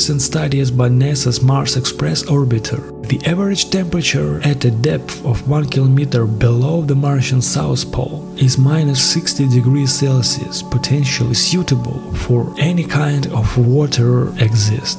recent studies by NASA's Mars Express orbiter, the average temperature at a depth of 1 km below the Martian South Pole is -60°C, potentially suitable for any kind of water exist.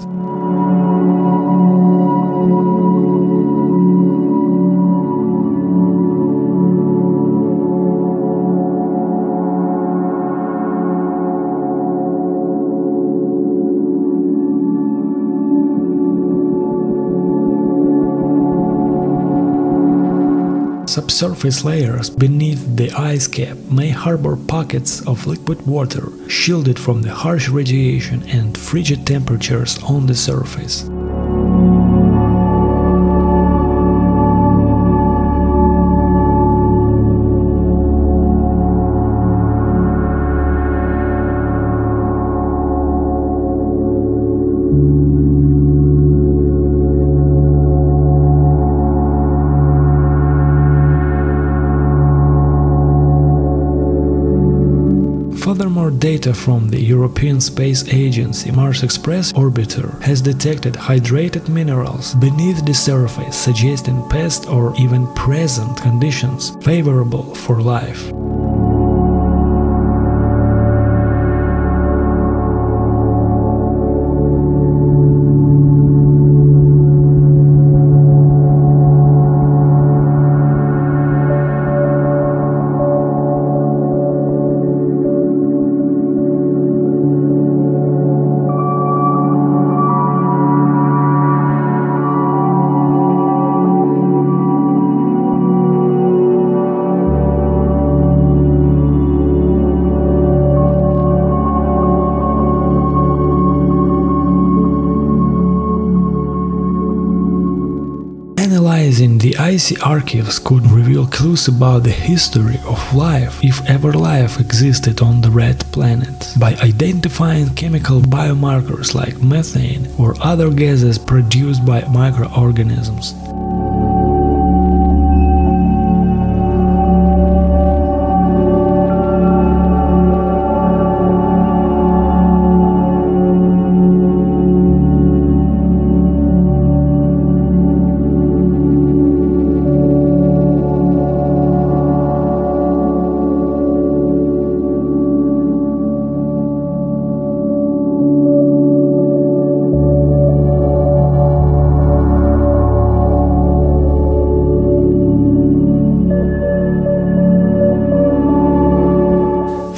Subsurface layers beneath the ice cap may harbor pockets of liquid water, shielded from the harsh radiation and frigid temperatures on the surface. Furthermore, data from the European Space Agency Mars Express orbiter has detected hydrated minerals beneath the surface, suggesting past or even present conditions favorable for life. Analyzing the icy archives could reveal clues about the history of life, if ever life existed on the red planet, by identifying chemical biomarkers like methane or other gases produced by microorganisms.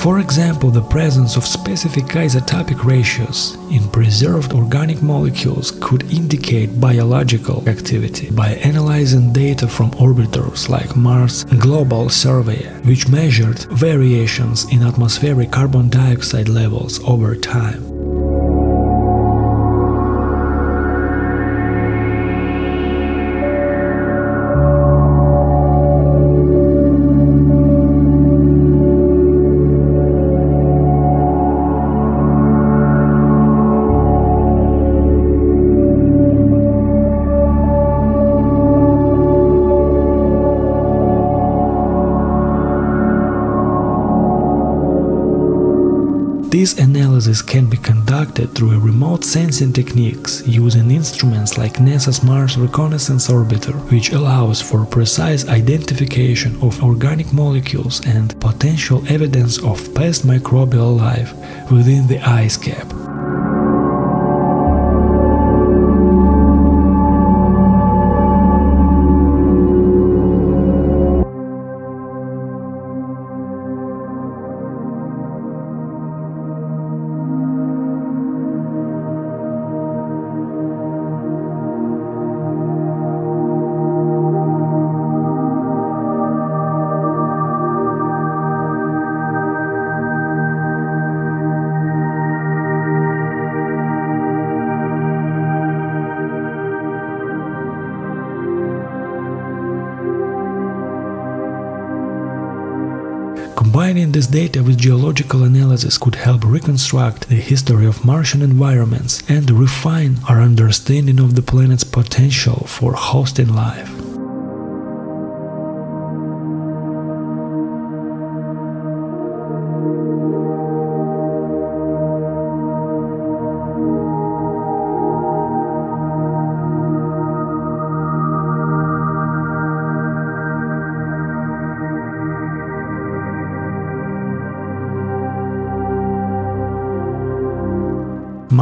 For example, the presence of specific isotopic ratios in preserved organic molecules could indicate biological activity. By analyzing data from orbiters like Mars Global Surveyor, which measured variations in atmospheric carbon dioxide levels over time. This analysis can be conducted through remote sensing techniques using instruments like NASA's Mars Reconnaissance Orbiter, which allows for precise identification of organic molecules and potential evidence of past microbial life within the ice cap. Combining this data with geological analysis could help reconstruct the history of Martian environments and refine our understanding of the planet's potential for hosting life.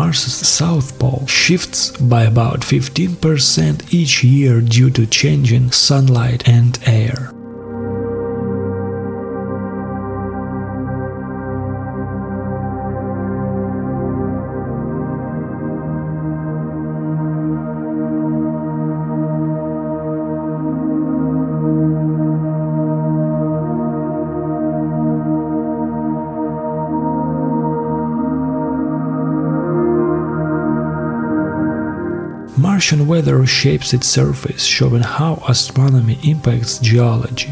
Mars's south pole shifts by about 15% each year due to changing sunlight and air. Martian weather shapes its surface, showing how astronomy impacts geology.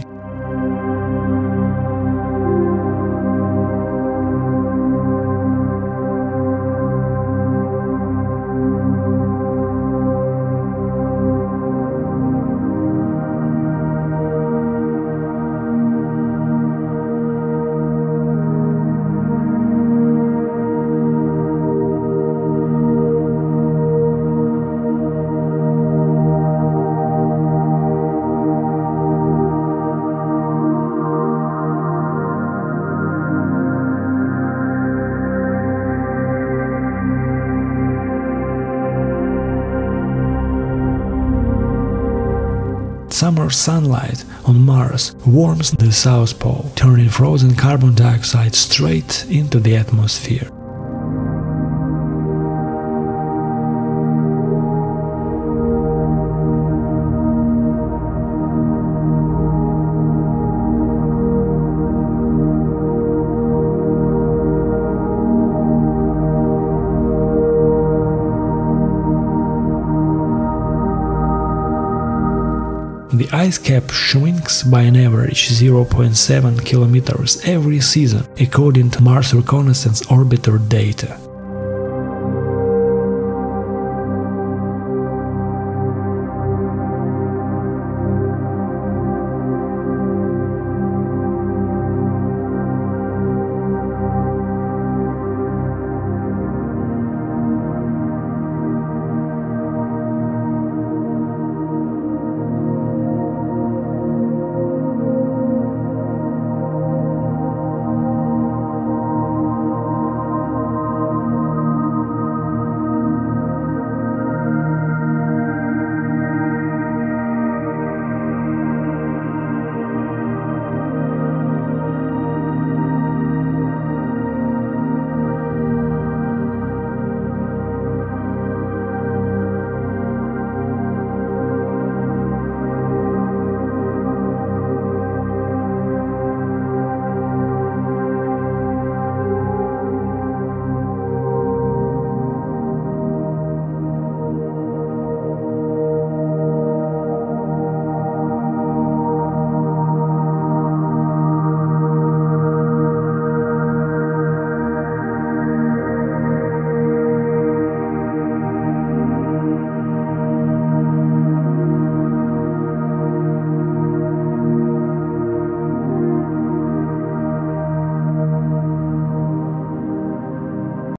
Summer sunlight on Mars warms the South Pole, turning frozen carbon dioxide straight into the atmosphere. The ice cap shrinks by an average 0.7 kilometers every season, according to Mars Reconnaissance Orbiter data.